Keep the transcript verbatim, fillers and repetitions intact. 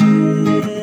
shit.